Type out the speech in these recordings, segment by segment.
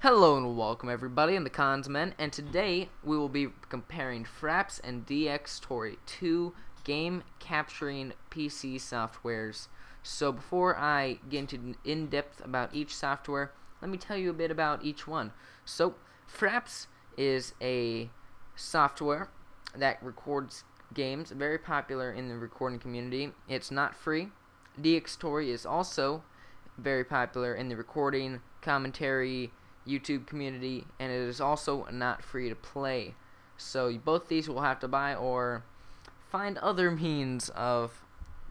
Hello and welcome everybody, I'm the Cons Men, and today we will be comparing Fraps and Dxtory, two game capturing PC softwares. So before I get into in-depth about each software, let me tell you a bit about each one. So Fraps is a software that records games, very popular in the recording community. It's not free. Dxtory is also very popular in the recording, commentary, YouTube community, and it is also not free to play. So both these will have to buy or find other means of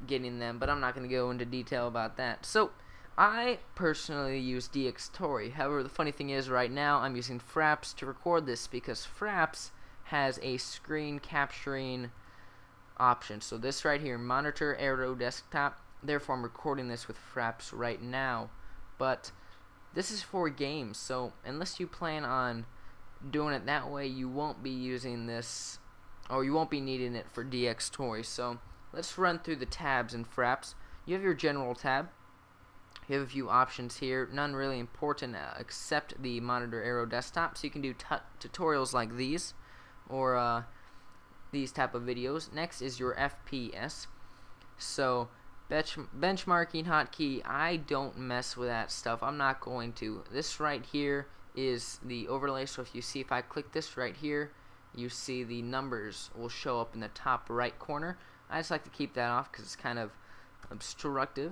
getting them, but I'm not going to go into detail about that. So I personally use Dxtory. However, the funny thing is right now I'm using Fraps to record this because Fraps has a screen capturing option. So this right here, monitor, arrow, desktop. Therefore, I'm recording this with Fraps right now. But this is for games, so unless you plan on doing it that way, you won't be using this, or you won't be needing it for Dxtory. So let's run through the tabs in Fraps. You have your general tab. You have a few options here, none really important except the monitor, arrow, desktop. So you can do tutorials like these, or these type of videos. Next is your FPS. So benchmarking hotkey, I don't mess with that stuff. I'm not going to. This right here is the overlay, so if you see, if I click this right here, you see the numbers will show up in the top right corner. I just like to keep that off because it's kind of obstructive.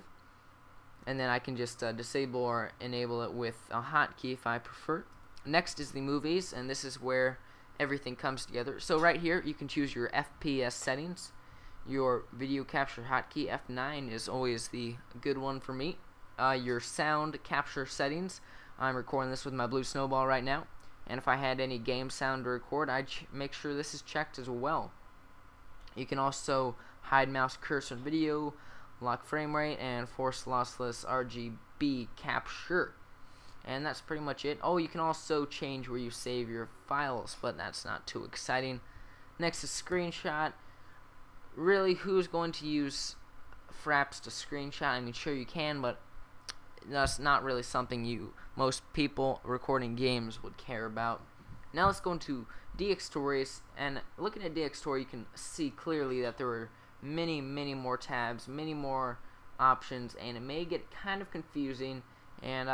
And then I can just disable or enable it with a hotkey if I prefer. Next is the movies, and this is where everything comes together. So right here you can choose your FPS settings. Your video capture hotkey, F9, is always the good one for me. Your sound capture settings, I'm recording this with my Blue Snowball right now, and if I had any game sound to record, I'd make sure this is checked as well. You can also hide mouse cursor video, lock frame rate, and force lossless RGB capture. And that's pretty much it. Oh, you can also change where you save your files, but that's not too exciting. Next is screenshot. Really, who's going to use Fraps to screenshot? I mean, sure you can, but that's not really something most people recording games would care about. Now let's go into Dxtory, and looking at Dxtory, you can see clearly that there are many, many more tabs, many more options, and it may get kind of confusing, and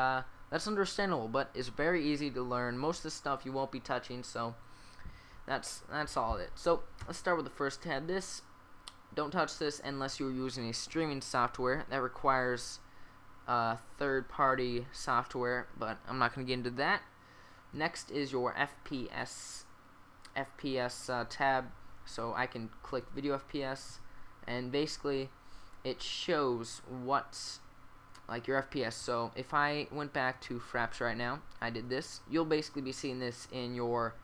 that's understandable, but it's very easy to learn. Most of the stuff you won't be touching, so that's all it. So let's start with the first tab. Don't touch this unless you're using a streaming software that requires third-party software, but I'm not going to get into that. Next is your FPS tab, so I can click video FPS, and basically it shows what's like your FPS. So if I went back to Fraps right now, I did this, you'll basically be seeing this in your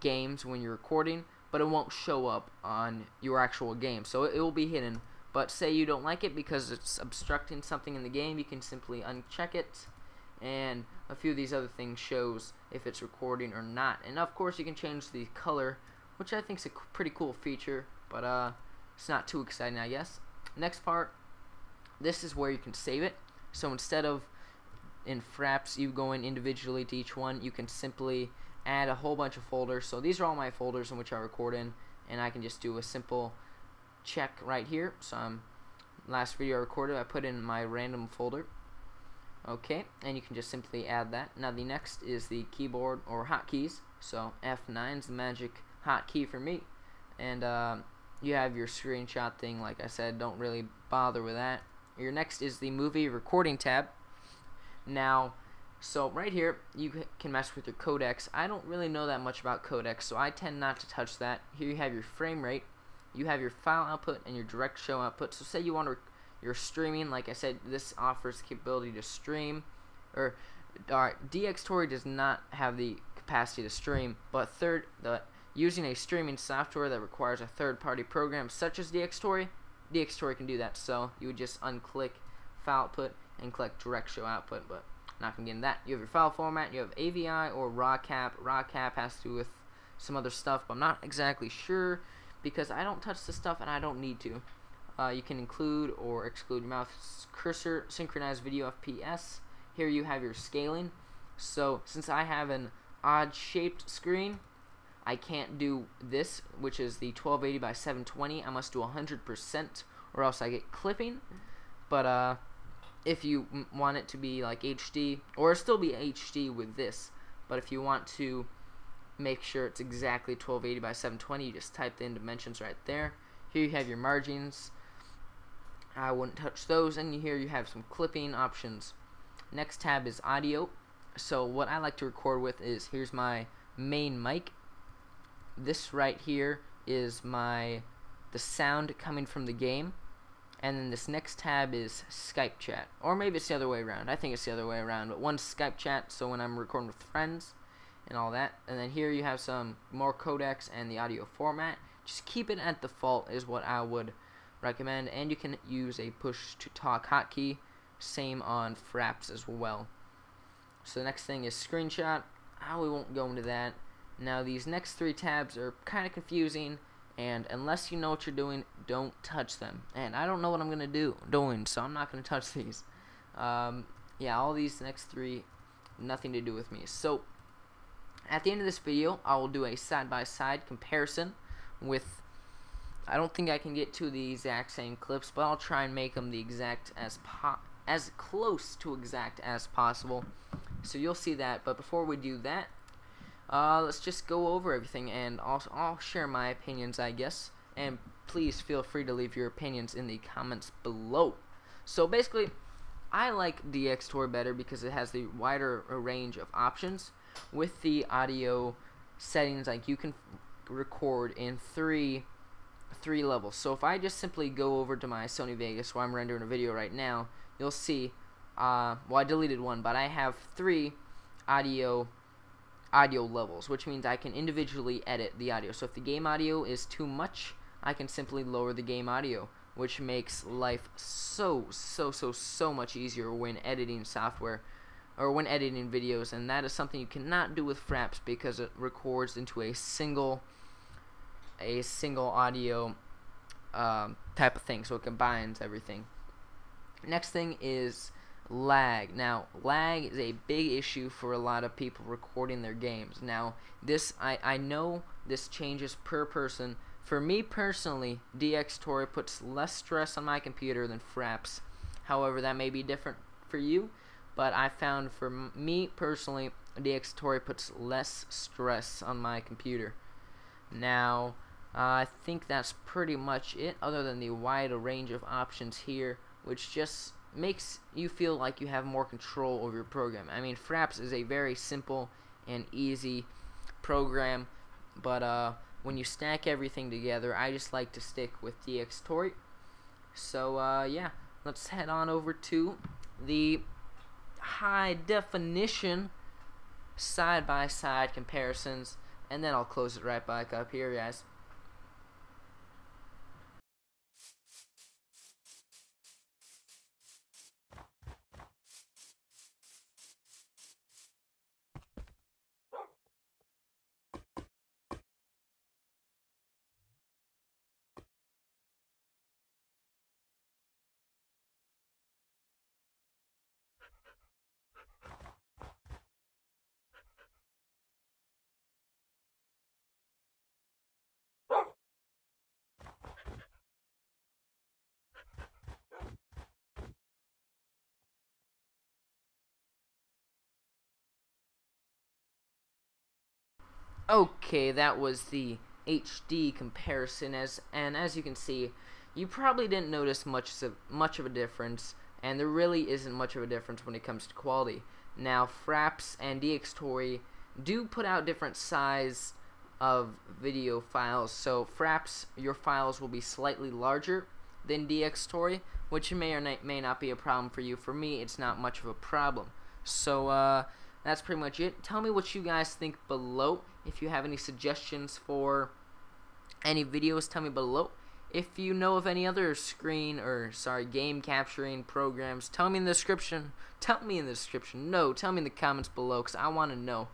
games when you're recording, but it won't show up on your actual game, so it will be hidden. But say you don't like it because it's obstructing something in the game, you can simply uncheck it, and a few of these other things shows if it's recording or not. And of course you can change the color, which I think is a pretty cool feature, but it's not too exciting, I guess. Next part, this is where you can save it. So instead of in Fraps you going individually to each one, you can simply add a whole bunch of folders. So these are all my folders in which I record in, and I can just do a simple check right here. So last video I recorded, I put in my random folder. Okay, and you can just simply add that. Now the next is the keyboard or hotkeys. So F9 is the magic hotkey for me, and you have your screenshot thing. Like I said, don't really bother with that. Your next is the movie recording tab. Now, so right here you can mess with your codecs. I don't really know that much about codecs, so I tend not to touch that. Here you have your frame rate, you have your file output, and your direct show output. So say you want to you're streaming, like I said, this offers the capability to stream, or Dxtory does not have the capacity to stream, but using a streaming software that requires a third-party program such as Dxtory can do that. So you would just unclick file output and click direct show output, but not gonna get in that. You have your file format, you have AVI or RAW cap. RAW cap has to do with some other stuff, but I'm not exactly sure because I don't touch the stuff and I don't need to. You can include or exclude your mouse cursor, synchronized video FPS. Here you have your scaling, So since I have an odd shaped screen, I can't do this, which is the 1280 by 720. I must do 100% or else I get clipping. But if you want it to be like HD, or still be HD with this, but if you want to make sure it's exactly 1280 by 720, you just type in dimensions right there. Here you have your margins. I wouldn't touch those, and here you have some clipping options. Next tab is audio. So what I like to record with is, here's my main mic. This right here is the sound coming from the game. And then this next tab is Skype chat. Or maybe it's the other way around. I think it's the other way around. But one's Skype chat, so when I'm recording with friends and all that. And then here you have some more codecs and the audio format. Just keep it at default is what I would recommend. And you can use a push to talk hotkey. Same on Fraps as well. So the next thing is screenshot. We won't go into that. Now these next three tabs are kind of confusing, and unless you know what you're doing, don't touch them. And I don't know what I'm gonna doing, so I'm not gonna touch these. Yeah, all these next three, nothing to do with me. So at the end of this video, I will do a side-by-side comparison with. I don't think I can get to the exact same clips, but I'll try and make them the exact as close to exact as possible. So you'll see that. But before we do that, let's just go over everything, and I'll share my opinions, I guess. And please feel free to leave your opinions in the comments below. So basically, I like Dxtory better because it has the wider range of options. With the audio settings, like, you can record in three levels. So if I just simply go over to my Sony Vegas, where I'm rendering a video right now, you'll see, well, I deleted one, but I have three audio levels, which means I can individually edit the audio. So if the game audio is too much, I can simply lower the game audio, which makes life so much easier when editing software or when editing videos. And that is something you cannot do with Fraps because it records into a single audio type of thing, so it combines everything. Next thing is lag. Now, lag is a big issue for a lot of people recording their games. Now, this I know this changes per person. For me personally, Dxtory puts less stress on my computer than Fraps. However, that may be different for you, but I found for me personally, Dxtory puts less stress on my computer. Now, I think that's pretty much it, other than the wider range of options here, which just makes you feel like you have more control over your program. I mean, Fraps is a very simple and easy program, but when you stack everything together, I just like to stick with Dxtory. So yeah, let's head on over to the high definition side-by-side comparisons, and then I'll close it right back up here, guys. Okay, that was the HD comparison, as you can see, you probably didn't notice much of a difference, and there really isn't much of a difference when it comes to quality. Now, Fraps and Dxtory do put out different size of video files, so Fraps, your files will be slightly larger than Dxtory, which may or may not be a problem for you. For me, it's not much of a problem. So, that's pretty much it. Tell me what you guys think below. If you have any suggestions for any videos, tell me below. If you know of any other game capturing programs, tell me in the description. Tell me in the description. No, tell me in the comments below, because I want to know.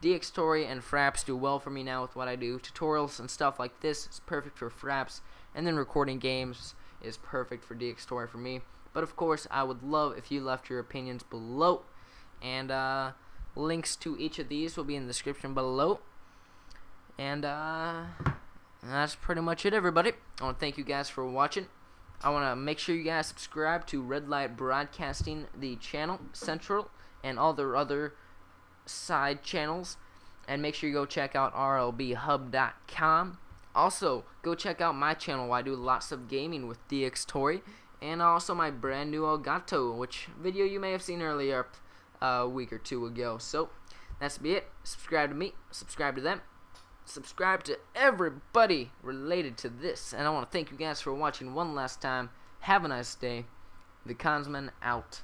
Dxtory and Fraps do well for me now with what I do. Tutorials and stuff like this is perfect for Fraps, and then recording games is perfect for Dxtory for me. But of course, I would love if you left your opinions below. And Links to each of these will be in the description below. And that's pretty much it, everybody. I want to thank you guys for watching. I want to make sure you guys subscribe to Red Light Broadcasting, the channel, Central, and all their other side channels. And make sure you go check out rlbhub.com. Also, go check out my channel where I do lots of gaming with Dxtory. And also my brand new Elgato, which video you may have seen earlier a week or two ago. So, that's be it. Subscribe to me. Subscribe to them. Subscribe to everybody related to this. And I want to thank you guys for watching one last time. Have a nice day. The Consman out.